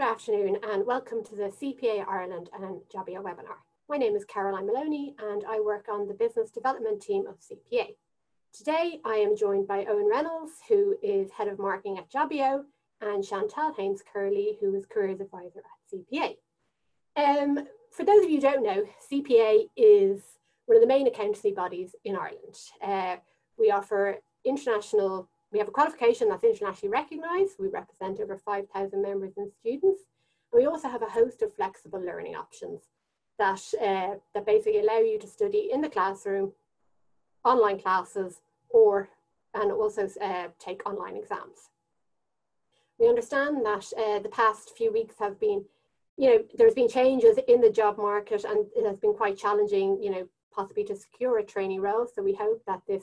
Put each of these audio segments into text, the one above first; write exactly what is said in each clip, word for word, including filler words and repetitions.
Good afternoon and welcome to the C P A Ireland and Jobbio webinar. My name is Caroline Maloney and I work on the business development team of C P A. Today I am joined by Owen Reynolds, who is head of marketing at Jobbio, and Chantal Haynes-Curley, who is careers advisor at C P A. Um, for those of you who don't know, C P A is one of the main accountancy bodies in Ireland. Uh, we offer international We have a qualification that's internationally recognised. We represent over five thousand members and students. We also have a host of flexible learning options that, uh, that basically allow you to study in the classroom, online classes, or and also uh, take online exams. We understand that uh, the past few weeks have been, you know, there's been changes in the job market and it has been quite challenging, you know, possibly to secure a trainee role. So we hope that this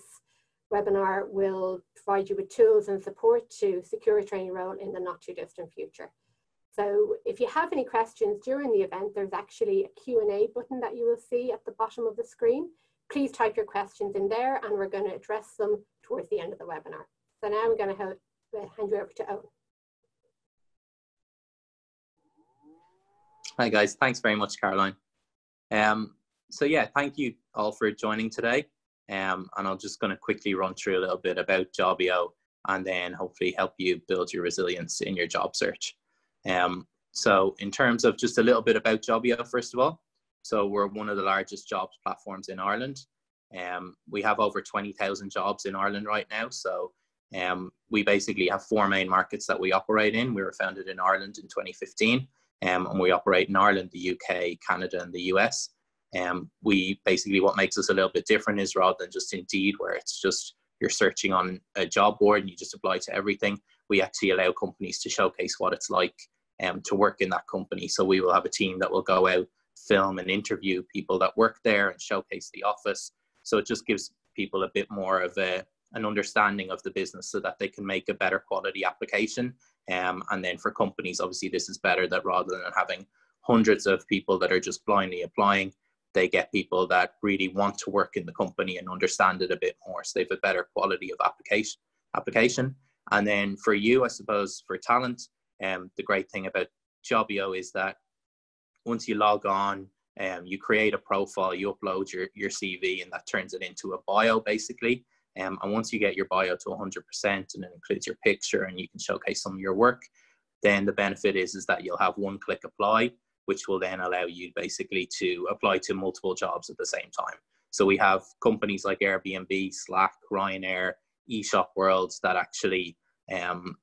webinar will provide you with tools and support to secure a training role in the not too distant future. So if you have any questions during the event, there's actually a Q and A button that you will see at the bottom of the screen. Please type your questions in there and we're going to address them towards the end of the webinar. So now I'm going to hand you over to Owen. Hi guys, thanks very much, Caroline. Um, so yeah, thank you all for joining today. Um, and I'm just going to quickly run through a little bit about Jobbio and then hopefully help you build your resilience in your job search. Um, so in terms of just a little bit about Jobbio, first of all, so we're one of the largest jobs platforms in Ireland. Um, we have over twenty thousand jobs in Ireland right now. So um, we basically have four main markets that we operate in. We were founded in Ireland in twenty fifteen um, and we operate in Ireland, the U K, Canada and the U S. Um, we basically, what makes us a little bit different is rather than just Indeed, where it's just you're searching on a job board and you just apply to everything, we actually allow companies to showcase what it's like um, to work in that company. So we will have a team that will go out, film and interview people that work there and showcase the office. So it just gives people a bit more of a, an understanding of the business so that they can make a better quality application. Um, and then for companies, obviously, this is better that rather than having hundreds of people that are just blindly applying, they get people that really want to work in the company and understand it a bit more. So they have a better quality of application. application. And then for you, I suppose, for talent, um, the great thing about Jobbio is that once you log on, um, you create a profile, you upload your, your C V, and that turns it into a bio, basically. Um, and once you get your bio to one hundred percent and it includes your picture and you can showcase some of your work, then the benefit is, is that you'll have one-click apply, which will then allow you basically to apply to multiple jobs at the same time. So we have companies like Airbnb, Slack, Ryanair, eShop Worlds that actually um,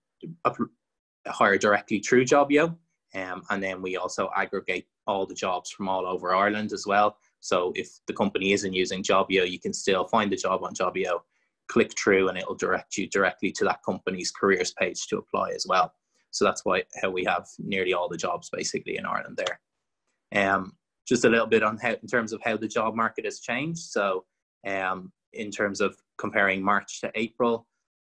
hire directly through Jobbio. Um, and then we also aggregate all the jobs from all over Ireland as well. So if the company isn't using Jobbio, you can still find the job on Jobbio, click through and it'll direct you directly to that company's careers page to apply as well. So that's why how we have nearly all the jobs basically in Ireland there. Um, just a little bit on how, in terms of how the job market has changed. So um, in terms of comparing March to April,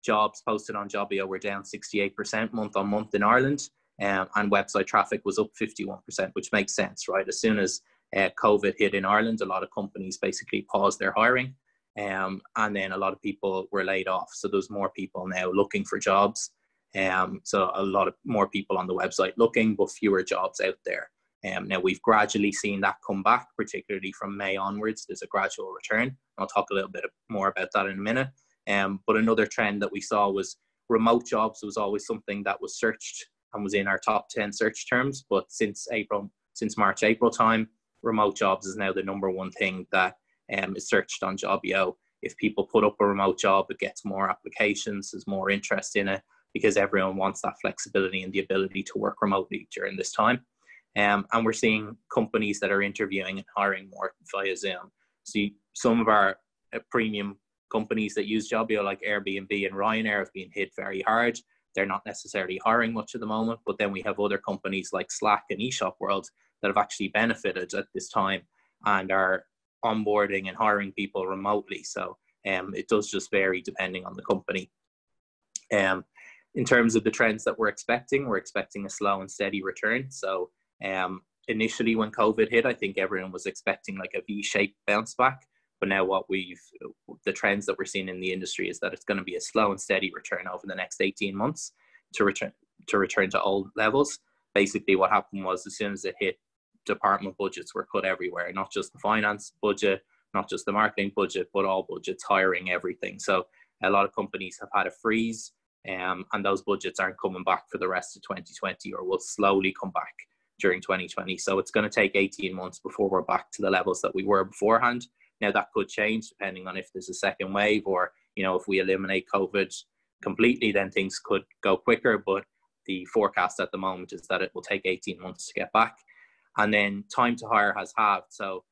jobs posted on Jobbio were down sixty-eight percent month on month in Ireland, um, and website traffic was up fifty-one percent, which makes sense, right? As soon as uh, COVID hit in Ireland, a lot of companies basically paused their hiring um, and then a lot of people were laid off. So there's more people now looking for jobs. Um, so a lot of more people on the website looking, but fewer jobs out there. Um, now we've gradually seen that come back, particularly from May onwards. There's a gradual return. I'll talk a little bit more about that in a minute. Um, but another trend that we saw was remote jobs was always something that was searched and was in our top ten search terms. But since April, since March, April time, remote jobs is now the number one thing that um, is searched on Jobbio. If people put up a remote job, it gets more applications, there's more interest in it, because everyone wants that flexibility and the ability to work remotely during this time. Um, and we're seeing companies that are interviewing and hiring more via Zoom. So you, some of our uh, premium companies that use Jobbio like Airbnb and Ryanair have been hit very hard. They're not necessarily hiring much at the moment, but then we have other companies like Slack and eShop World that have actually benefited at this time and are onboarding and hiring people remotely. So um, it does just vary depending on the company. Um, In terms of the trends that we're expecting, we're expecting a slow and steady return. So um, initially when COVID hit, I think everyone was expecting like a V-shaped bounce back. But now what we've, the trends that we're seeing in the industry is that it's going to be a slow and steady return over the next eighteen months to return to return to old levels. basically what happened was, as soon as it hit, department budgets were cut everywhere, not just the finance budget, not just the marketing budget, but all budgets, hiring, everything. So a lot of companies have had a freeze, um, and those budgets aren't coming back for the rest of twenty twenty, or will slowly come back during twenty twenty. So it's going to take eighteen months before we're back to the levels that we were beforehand. Now, that could change depending on if there's a second wave, or, you know, if we eliminate COVID completely, then things could go quicker. But the forecast at the moment is that it will take eighteen months to get back. And then time to hire has halved. So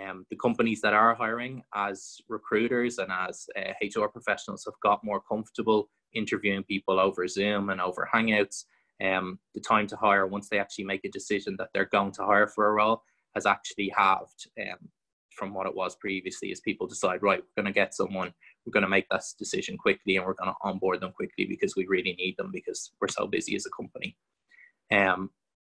um, the companies that are hiring, as recruiters and as uh, H R professionals, have got more comfortable interviewing people over Zoom and over Hangouts. Um, the time to hire, once they actually make a decision that they're going to hire for a role, has actually halved um, from what it was previously, as people decide, right, we're going to get someone, we're going to make that decision quickly, and we're going to onboard them quickly because we really need them, because we're so busy as a company. Um,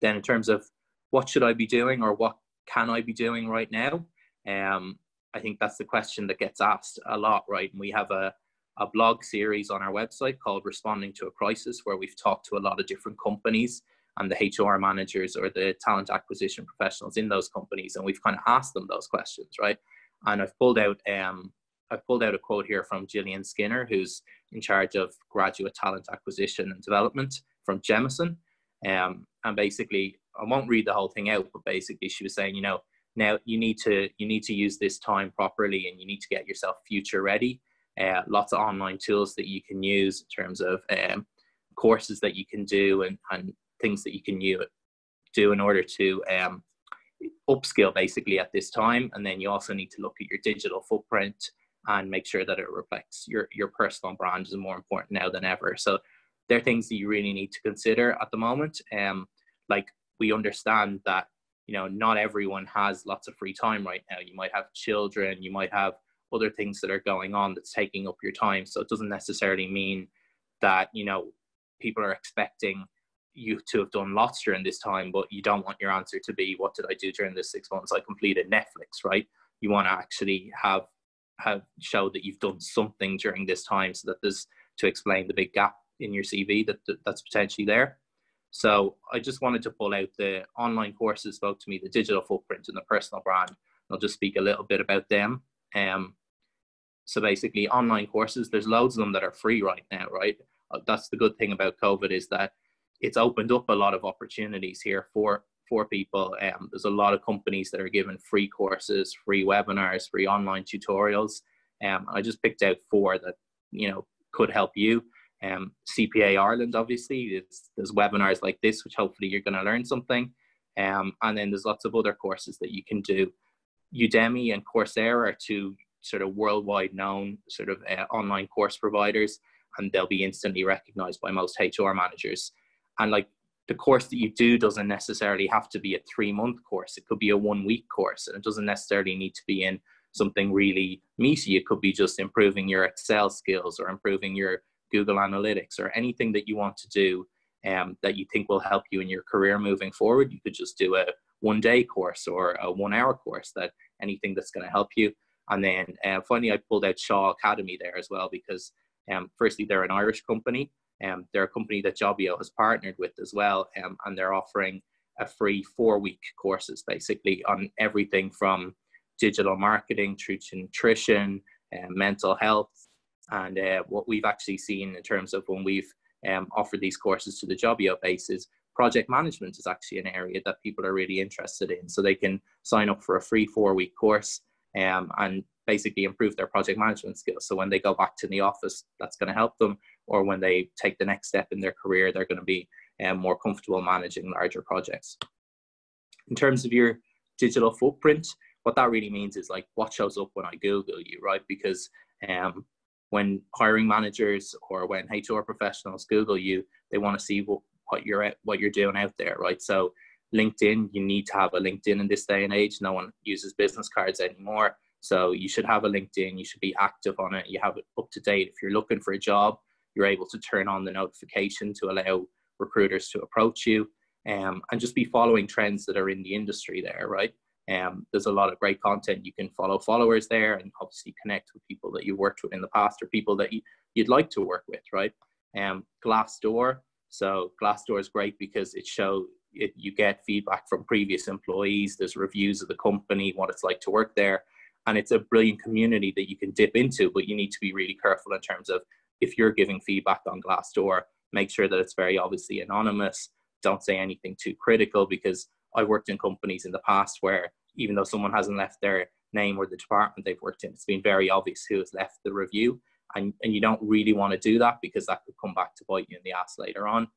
then in terms of what should I be doing, or what can I be doing right now? Um, I think that's the question that gets asked a lot, right? And we have a, a blog series on our website called Responding to a Crisis, where we've talked to a lot of different companies and the H R managers or the talent acquisition professionals in those companies. And we've kind of asked them those questions, right? And I've pulled out, um, I've pulled out a quote here from Gillian Skinner, who's in charge of graduate talent acquisition and development from Jemison. Um, and basically, I won't read the whole thing out, but basically she was saying, you know, now you need to, you need to use this time properly, and you need to get yourself future ready. Uh, lots of online tools that you can use in terms of um, courses that you can do, and, and things that you can use, do in order to um, upskill basically at this time. And then you also need to look at your digital footprint and make sure that it reflects your, your personal brand is more important now than ever. So there are things that you really need to consider at the moment. Um, like we understand that, you know, not everyone has lots of free time right now. You might have children, you might have other things that are going on that's taking up your time. So it doesn't necessarily mean that, you know, people are expecting you to have done lots during this time, but you don't want your answer to be, what did I do during this six months? I completed Netflix, right? You want to actually have, have show that you've done something during this time, so that there's, to explain the big gap in your C V that, that that's potentially there. So I just wanted to pull out the online courses spoke to me, the digital footprint and the personal brand. I'll just speak a little bit about them. Um, so basically online courses, there's loads of them that are free right now, right? That's the good thing about COVID, is that it's opened up a lot of opportunities here for, for people. Um, there's a lot of companies that are giving free courses, free webinars, free online tutorials. Um, I just picked out four that, you know, could help you. Um, C P A Ireland, obviously, there's webinars like this, which hopefully you're going to learn something. Um, and then there's lots of other courses that you can do. Udemy and Coursera are two sort of worldwide known sort of uh, online course providers, and they'll be instantly recognized by most H R managers. And like the course that you do doesn't necessarily have to be a three month course. It could be a one week course, and it doesn't necessarily need to be in something really meaty. It could be just improving your Excel skills, or improving your Google Analytics, or anything that you want to do um, that you think will help you in your career moving forward. You could just do a one day course or a one hour course, that anything that's going to help you. And then uh, finally, I pulled out Shaw Academy there as well, because um, firstly, they're an Irish company. Um, they're a company that Jobbio has partnered with as well, um, and they're offering a free four-week courses basically on everything from digital marketing through to nutrition and mental health. And uh, what we've actually seen in terms of when we've um, offered these courses to the Jobbio base is project management is actually an area that people are really interested in. So they can sign up for a free four-week course um, and basically improve their project management skills. So when they go back to the office, that's going to help them. Or when they take the next step in their career, they're going to be um, more comfortable managing larger projects. In terms of your digital footprint, what that really means is like what shows up when I Google you, right? Because um, when hiring managers or when H R professionals Google you, they want to see what, what you're at, what you're doing out there, right? So LinkedIn, you need to have a LinkedIn in this day and age. No one uses business cards anymore. So you should have a LinkedIn, you should be active on it, you have it up to date. If you're looking for a job, you're able to turn on the notification to allow recruiters to approach you, um, and just be following trends that are in the industry there, right? Um, there's a lot of great content. You can follow followers there, and obviously connect with people that you worked with in the past, or people that you, you'd like to work with, right? Um, Glassdoor. So Glassdoor is great because it show it, you get feedback from previous employees, there's reviews of the company, what it's like to work there. And it's a brilliant community that you can dip into, but you need to be really careful in terms of if you're giving feedback on Glassdoor, make sure that it's very obviously anonymous. Don't say anything too critical, because I worked in companies in the past where even though someone hasn't left their name or the department they've worked in, it's been very obvious who has left the review. And, and you don't really want to do that, because that could come back to bite you in the ass later on.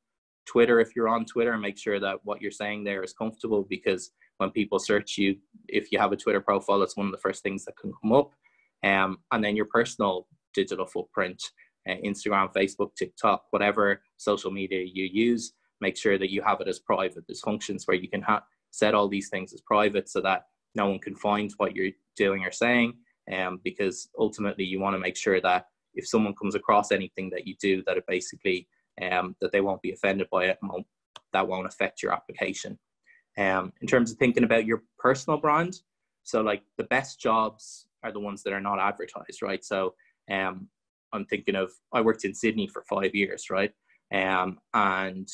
Twitter, if you're on Twitter, make sure that what you're saying there is comfortable, because when people search you, if you have a Twitter profile, it's one of the first things that can come up. Um, and then your personal digital footprint, uh, Instagram, Facebook, TikTok, whatever social media you use, make sure that you have it as private. There's functions where you can ha- set all these things as private so that no one can find what you're doing or saying, um, because ultimately you want to make sure that if someone comes across anything that you do, that it basically, um, that they won't be offended by it, and won't, that won't affect your application. Um, in terms of thinking about your personal brand, so like the best jobs are the ones that are not advertised, right? So um, I'm thinking of, I worked in Sydney for five years, right? Um, and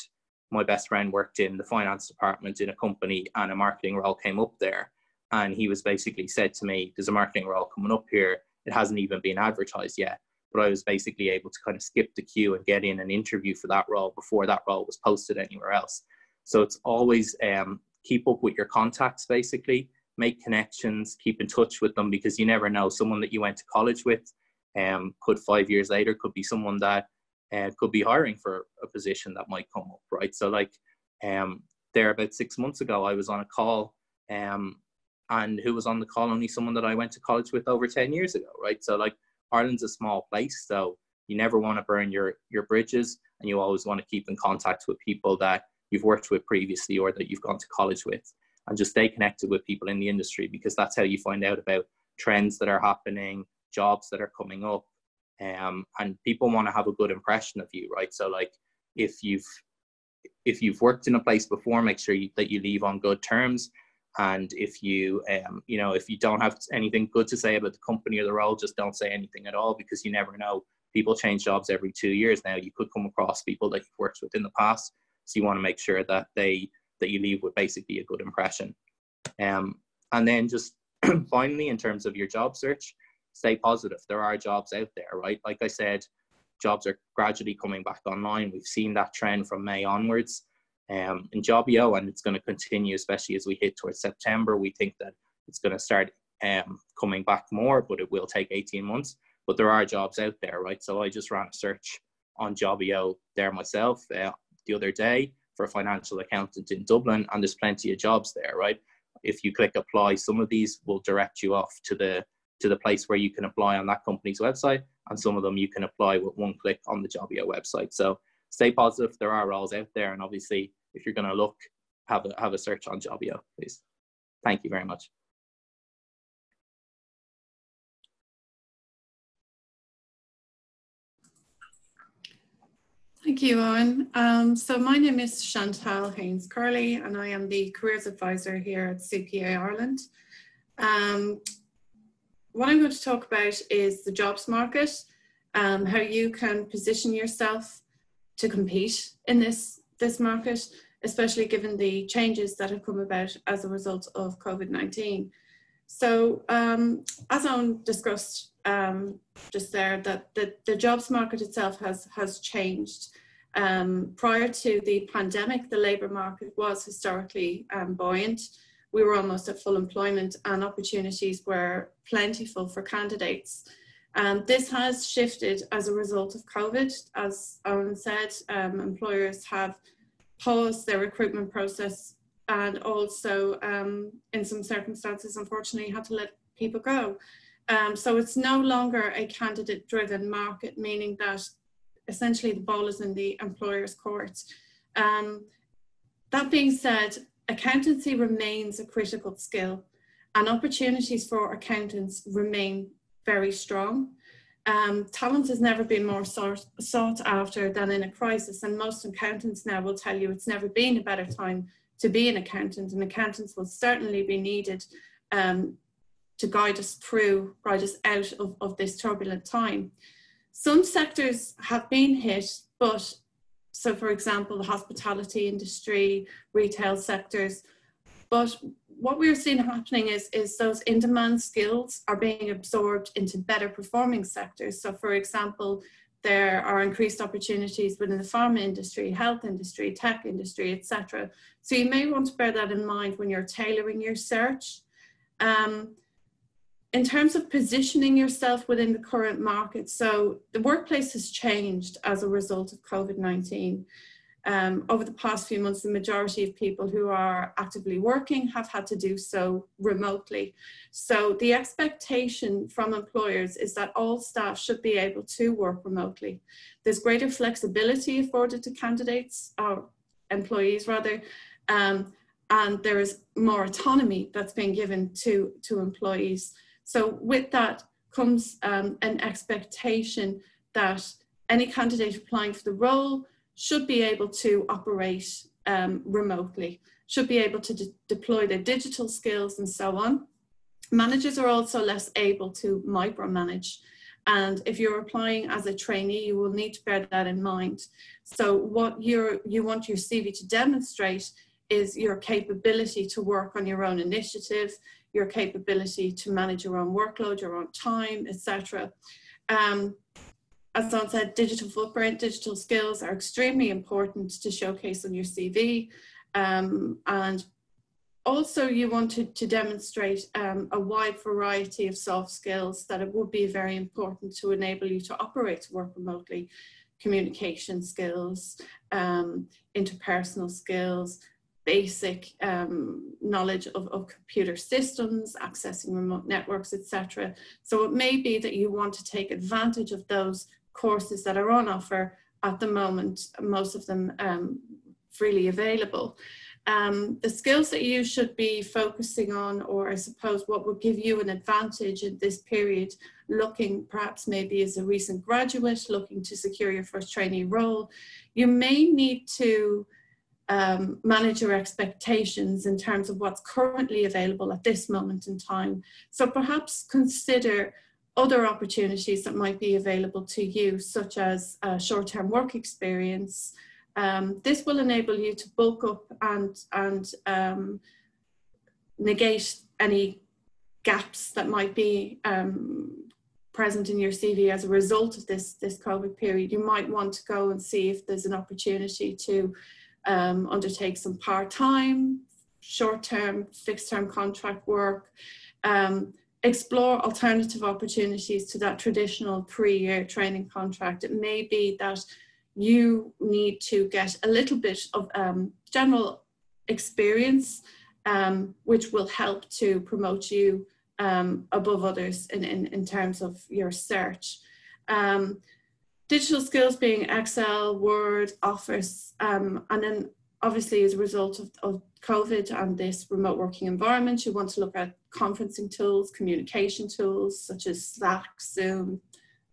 my best friend worked in the finance department in a company, and a marketing role came up there. And he was basically said to me, there's a marketing role coming up here. It hasn't even been advertised yet. But I was basically able to kind of skip the queue and get in an interview for that role before that role was posted anywhere else. So it's always um, keep up with your contacts, basically, make connections, keep in touch with them, because you never know. Someone that you went to college with um, could five years later could be someone that uh, could be hiring for a position that might come up, right? So like um, there about six months ago, I was on a call um, and who was on the call? Only someone that I went to college with over ten years ago, right? So like Ireland's a small place, so you never want to burn your, your bridges, and you always want to keep in contact with people that you've worked with previously or that you've gone to college with, and just stay connected with people in the industry, because that's how you find out about trends that are happening, jobs that are coming up, um, and people want to have a good impression of you, right? So like if you've if you've worked in a place before, make sure you, that you leave on good terms. And if you, um, you know, if you don't have anything good to say about the company or the role, just don't say anything at all, because you never know. People change jobs every two years now. You could come across people that you've worked with in the past. So you want to make sure that they, that you leave with basically a good impression. Um, and then just finally, in terms of your job search, stay positive. There are jobs out there, right? Like I said, jobs are gradually coming back online. We've seen that trend from May onwards. Um, in Jobbio, and it's going to continue, especially as we hit towards September. We think that it's going to start um, coming back more, but it will take eighteen months. But there are jobs out there, right? So I just ran a search on Jobbio there myself uh, the other day for a financial accountant in Dublin, and there's plenty of jobs there, right? If you click apply, some of these will direct you off to the to the place where you can apply on that company's website, and some of them you can apply with one click on the Jobbio website. So stay positive. There are roles out there. And obviously, if you're going to look, have a, have a search on Jobbio, please. Thank you very much. Thank you, Owen. Um, so my name is Chantal Haynes-Curley, and I am the careers advisor here at C P A Ireland. Um, what I'm going to talk about is the jobs market, um, how you can position yourself to compete in this, this market, especially given the changes that have come about as a result of COVID nineteen. So um, as Owen discussed um, just there, that the, the jobs market itself has, has changed. Um, prior to the pandemic, the labour market was historically um, buoyant. We were almost at full employment, and opportunities were plentiful for candidates. Um, this has shifted as a result of COVID. As Owen said, um, employers have paused their recruitment process, and also um, in some circumstances, unfortunately, had to let people go. Um, so it's no longer a candidate-driven market, meaning that essentially the ball is in the employer's court. Um, that being said, accountancy remains a critical skill, and opportunities for accountants remain very strong. Um, talent has never been more sought, sought after than in a crisis, and most accountants now will tell you it's never been a better time to be an accountant, and accountants will certainly be needed um, to guide us through, guide us out of, of this turbulent time. Some sectors have been hit, but So for example, the hospitality industry, retail sectors. But what we're seeing happening is, is those in-demand skills are being absorbed into better performing sectors. So for example, there are increased opportunities within the pharma industry, health industry, tech industry, et cetera. So you may want to bear that in mind when you're tailoring your search. Um, in terms of positioning yourself within the current market, so the workplace has changed as a result of COVID nineteen. Um, over the past few months, the majority of people who are actively working have had to do so remotely. So the expectation from employers is that all staff should be able to work remotely. There's greater flexibility afforded to candidates, or employees rather, um, and there is more autonomy that's being given to, to employees. So with that comes um, an expectation that any candidate applying for the role should be able to operate um, remotely, should be able to de deploy their digital skills and so on. Managers are also less able to micromanage. And if you're applying as a trainee, you will need to bear that in mind. So what you're, you want your C V to demonstrate is your capability to work on your own initiative, your capability to manage your own workload, your own time, et cetera. As Don said, digital footprint, digital skills are extremely important to showcase on your C V. Um, and also you wanted to demonstrate um, a wide variety of soft skills that it would be very important to enable you to operate, to work remotely. Communication skills, um, interpersonal skills, basic um, knowledge of, of computer systems, accessing remote networks, et cetera. So it may be that you want to take advantage of those courses that are on offer at the moment, most of them um, freely available. Um, the skills that you should be focusing on, or I suppose what will give you an advantage in this period, looking perhaps maybe as a recent graduate, looking to secure your first trainee role, you may need to um, manage your expectations in terms of what's currently available at this moment in time. So perhaps consider other opportunities that might be available to you, such as uh, short-term work experience. Um, this will enable you to bulk up and, and um, negate any gaps that might be um, present in your C V as a result of this, this COVID period. You might want to go and see if there's an opportunity to um, undertake some part-time, short-term, fixed-term contract work, um, explore alternative opportunities to that traditional three-year training contract. It may be that you need to get a little bit of um, general experience, um, which will help to promote you um, above others in, in, in terms of your search. Um, digital skills being Excel, Word, Office, um, and then obviously as a result of, of COVID and this remote working environment, you want to look at conferencing tools, communication tools such as Slack, Zoom,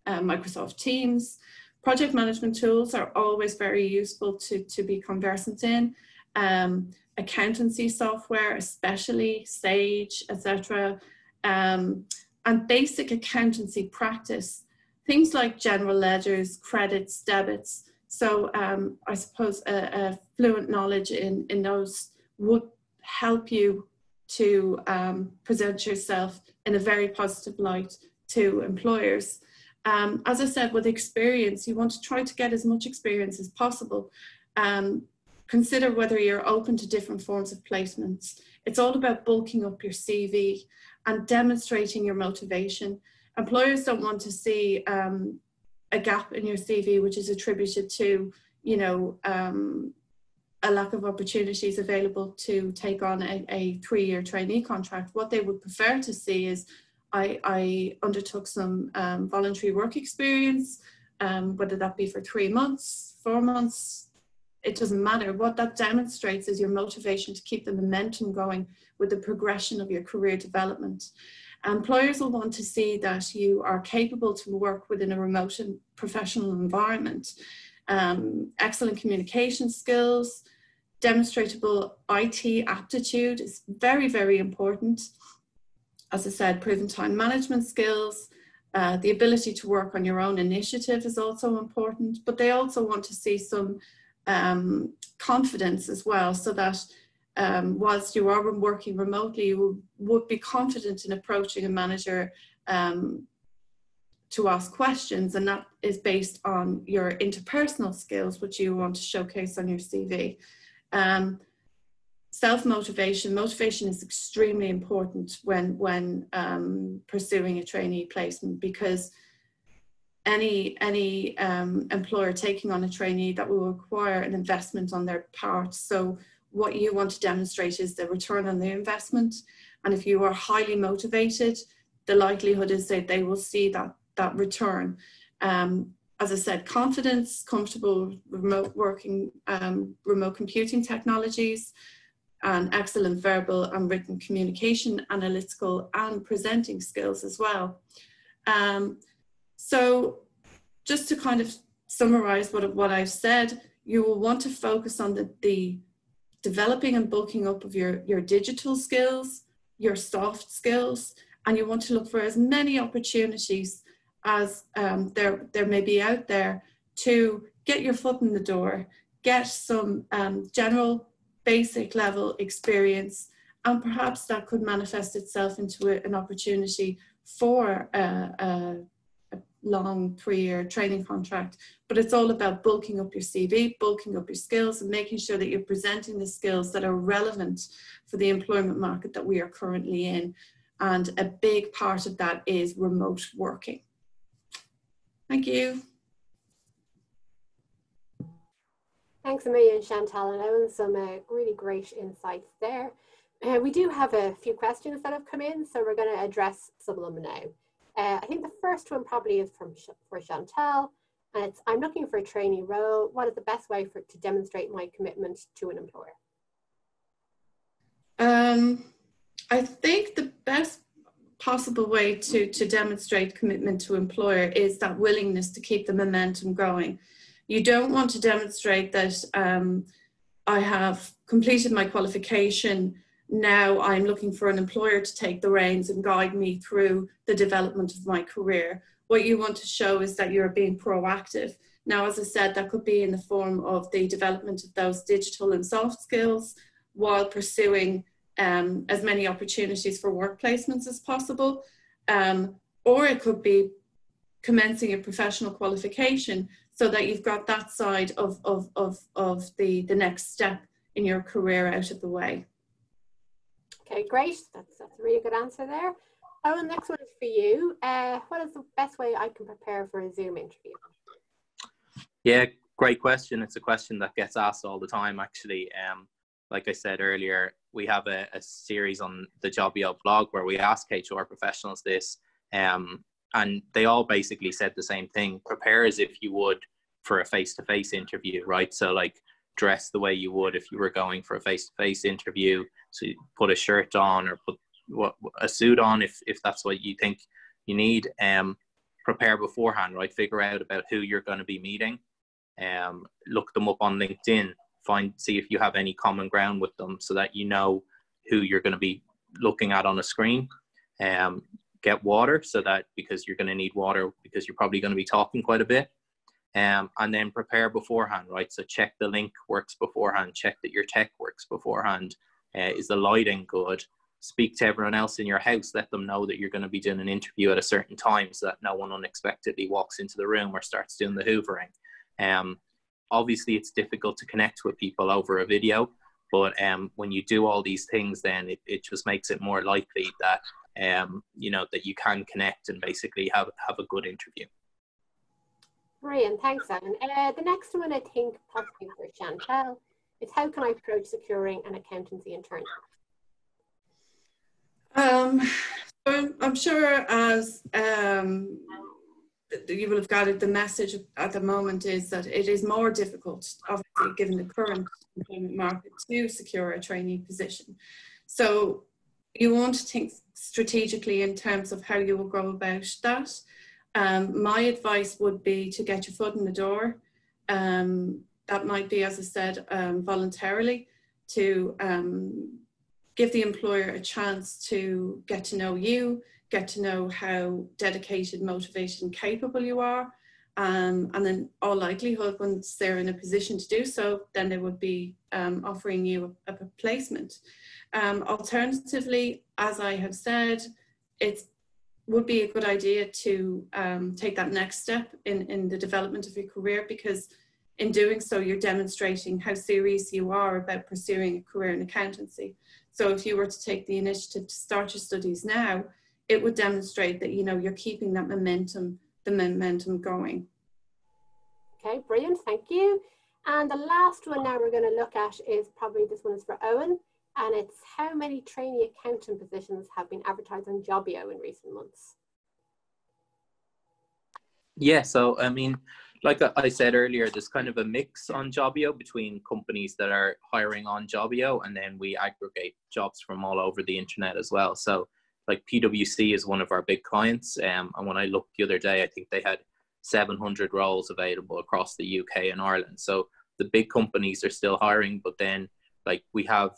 uh, Microsoft Teams. Project management tools are always very useful to, to be conversant in. Um, accountancy software, especially Sage, et cetera. Um, and basic accountancy practice. Things like general ledgers, credits, debits. So um, I suppose a, a fluent knowledge in, in those would help you to um, present yourself in a very positive light to employers. Um, as I said, with experience, you want to try to get as much experience as possible. Um, consider whether you're open to different forms of placements. It's all about bulking up your C V and demonstrating your motivation. Employers don't want to see um, a gap in your C V, which is attributed to, you know, um, a lack of opportunities available to take on a, a three-year trainee contract. What they would prefer to see is, I, I undertook some um, voluntary work experience, um, whether that be for three months, four months, it doesn't matter. What that demonstrates is your motivation to keep the momentum going with the progression of your career development. Employers will want to see that you are capable to work within a remote and professional environment. Um, excellent communication skills, demonstrable I T aptitude is very, very important. As I said, proven time management skills, uh, the ability to work on your own initiative is also important, but they also want to see some um, confidence as well, so that um, whilst you are working remotely, you would be confident in approaching a manager um, to ask questions, and that is based on your interpersonal skills, which you want to showcase on your C V. Um, Self-motivation, motivation is extremely important when, when um, pursuing a trainee placement, because any, any um, employer taking on a trainee, that will require an investment on their part. So what you want to demonstrate is the return on the investment. And if you are highly motivated, the likelihood is that they will see that, that return. Um, As I said, confidence, comfortable remote working, um, remote computing technologies, and excellent verbal and written communication, analytical and presenting skills as well. Um, so just to kind of summarize what, what I've said, you will want to focus on the, the developing and bulking up of your, your digital skills, your soft skills, and you want to look for as many opportunities as um, there, there may be out there to get your foot in the door, get some um, general basic level experience, and perhaps that could manifest itself into a, an opportunity for a, a, a long three-year training contract. But it's all about bulking up your C V, bulking up your skills, and making sure that you're presenting the skills that are relevant for the employment market that we are currently in. And a big part of that is remote working. Thank you. Thanks, Amelia and Chantal and Owen. Some uh, really great insights there. Uh, we do have a few questions that have come in, so we're going to address some of them now. Uh, I think the first one probably is from for Chantal, and it's, I'm looking for a trainee role. What is the best way for to demonstrate my commitment to an employer? Um, I think the best possible way to, to demonstrate commitment to employer is that willingness to keep the momentum going. You don't want to demonstrate that um, I have completed my qualification, now I'm looking for an employer to take the reins and guide me through the development of my career. What you want to show is that you're being proactive. Now, as I said, that could be in the form of the development of those digital and soft skills while pursuing Um, as many opportunities for work placements as possible, um, or it could be commencing a professional qualification so that you've got that side of, of, of, of the, the next step in your career out of the way. Okay, great. That's, that's a really good answer there. Owen, next one is for you. Uh, what is the best way I can prepare for a Zoom interview? Yeah, great question. It's a question that gets asked all the time, actually. Um, like I said earlier, we have a, a series on the Jobbio blog where we ask H R professionals this, um, and they all basically said the same thing. Prepare as if you would for a face-to-face interview, right? So like dress the way you would if you were going for a face-to-face interview. So you put a shirt on or put what, a suit on if, if that's what you think you need. Um, prepare beforehand, right? Figure out about who you're going to be meeting. Um, look them up on LinkedIn. Find, see if you have any common ground with them so that you know who you're going to be looking at on a screen. Um, get water so that, because you're going to need water because you're probably going to be talking quite a bit. Um, and then prepare beforehand, right? So check the link works beforehand, check that your tech works beforehand. Uh, is the lighting good? Speak to everyone else in your house. Let them know that you're going to be doing an interview at a certain time so that no one unexpectedly walks into the room or starts doing the hoovering. Um, Obviously, it's difficult to connect with people over a video, but um, when you do all these things, then it, it just makes it more likely that, um, you know, that you can connect and basically have, have a good interview. Brilliant, thanks, Anne. Uh, the next one, I think, possibly for Chantal, is how can I approach securing an accountancy internship? Um, so I'm sure as... Um, you will have gathered the message at the moment is that it is more difficult, obviously, given the current employment market, to secure a trainee position. So you want to think strategically in terms of how you will go about that. Um, my advice would be to get your foot in the door. Um, that might be, as I said, um, voluntarily, to um, give the employer a chance to get to know you, get to know how dedicated, motivated and capable you are, Um, and in all likelihood, once they're in a position to do so, then they would be um, offering you a, a placement. Um, alternatively, as I have said, it would be a good idea to um, take that next step in, in the development of your career, because in doing so, you're demonstrating how serious you are about pursuing a career in accountancy. So if you were to take the initiative to start your studies now, it would demonstrate that, you know, you're keeping that momentum, the momentum going. Okay, brilliant, thank you. And the last one now we're going to look at is probably this one is for Owen, and it's how many trainee accountant positions have been advertised on Jobbio in recent months? Yeah, so I mean, like I said earlier, there's kind of a mix on Jobbio between companies that are hiring on Jobbio, and then we aggregate jobs from all over the internet as well. So like PwC is one of our big clients. Um, and when I looked the other day, I think they had seven hundred roles available across the U K and Ireland. So the big companies are still hiring, but then like we have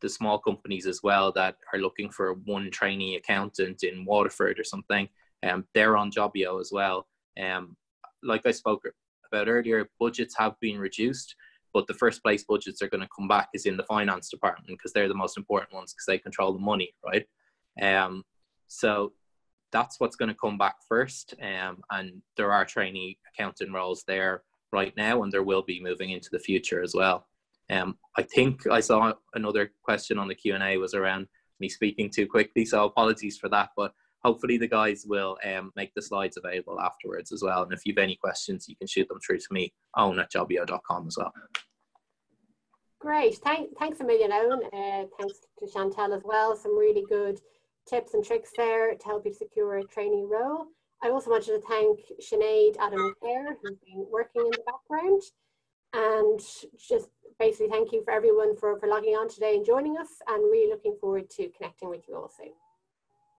the small companies as well that are looking for one trainee accountant in Waterford or something. Um, they're on Jobbio as well. Um, like I spoke about earlier, budgets have been reduced, but the first place budgets are going to come back is in the finance department, because they're the most important ones, because they control the money, right? Um, so that's what's going to come back first. Um, and there are trainee accountant roles there right now, and there will be moving into the future as well. Um, I think I saw another question on the Q and A was around me speaking too quickly, so apologies for that, but hopefully the guys will um, make the slides available afterwards as well. And if you have any questions, you can shoot them through to me, owen at jobbio dot com as well. Great, Thank, thanks a million, Owen. Uh, thanks to Chantal as well. Some really good tips and tricks there to help you secure a trainee role. I also wanted to thank Sinead Adam-Kerr, who's been working in the background. And just basically thank you for everyone for, for logging on today and joining us, and really looking forward to connecting with you all soon.